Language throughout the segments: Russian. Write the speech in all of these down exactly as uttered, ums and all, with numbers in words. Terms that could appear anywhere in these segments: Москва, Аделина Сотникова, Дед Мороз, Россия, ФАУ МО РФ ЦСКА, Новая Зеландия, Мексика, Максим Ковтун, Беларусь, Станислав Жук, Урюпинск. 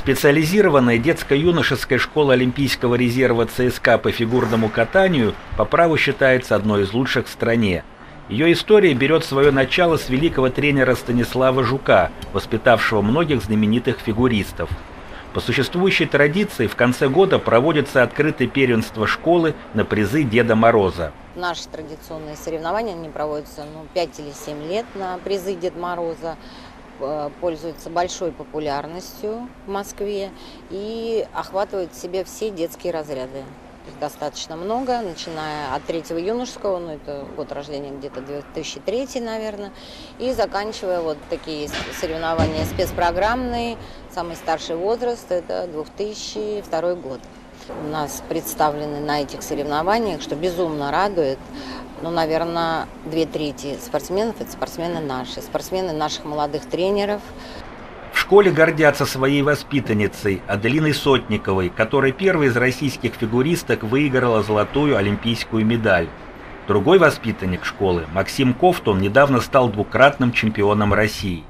Специализированная детско-юношеская школа Олимпийского резерва ЦСКА по фигурному катанию по праву считается одной из лучших в стране. Ее история берет свое начало с великого тренера Станислава Жука, воспитавшего многих знаменитых фигуристов. По существующей традиции в конце года проводится открытое первенство школы на призы Деда Мороза. Наши традиционные соревнования они проводятся ну, пять или семь лет на призы Деда Мороза. Пользуется большой популярностью в Москве и охватывает в себе все детские разряды. Их достаточно много, начиная от третьего юношеского, ну это год рождения где-то две тысячи третий, наверное, и заканчивая вот такие соревнования спецпрограммные, самый старший возраст это две тысячи второй год. У нас представлены на этих соревнованиях, что безумно радует, ну, наверное, две трети спортсменов – это спортсмены наши, спортсмены наших молодых тренеров. В школе гордятся своей воспитанницей Аделиной Сотниковой, которая первой из российских фигуристок выиграла золотую олимпийскую медаль. Другой воспитанник школы, Максим Ковтун, недавно стал двукратным чемпионом России.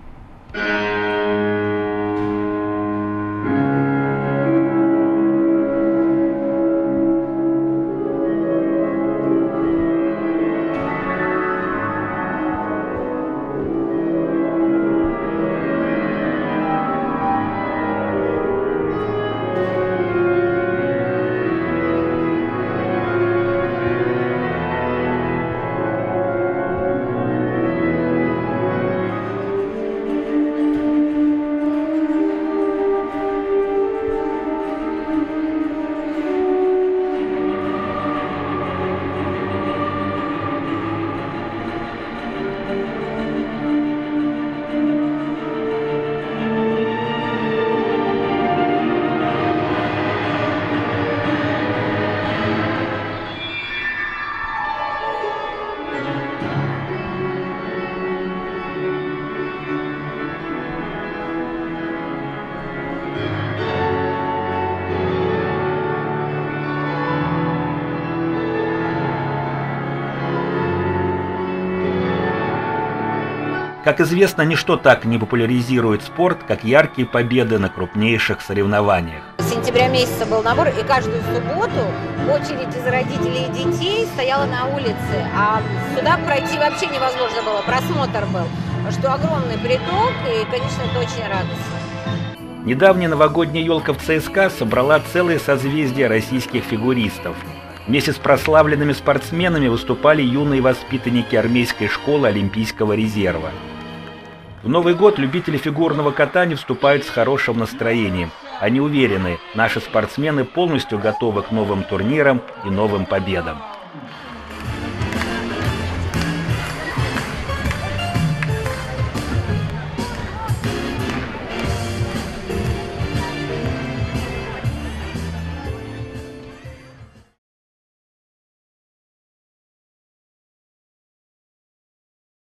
Как известно, ничто так не популяризирует спорт, как яркие победы на крупнейших соревнованиях. С сентября месяца был набор, и каждую субботу очередь из родителей и детей стояла на улице, а сюда пройти вообще невозможно было, просмотр был, что огромный приток, и, конечно, это очень радостно. Недавняя новогодняя елка в ЦСКА собрала целое созвездие российских фигуристов. Вместе с прославленными спортсменами выступали юные воспитанники армейской школы Олимпийского резерва. В Новый год любители фигурного катания вступают с хорошим настроением. Они уверены, наши спортсмены полностью готовы к новым турнирам и новым победам.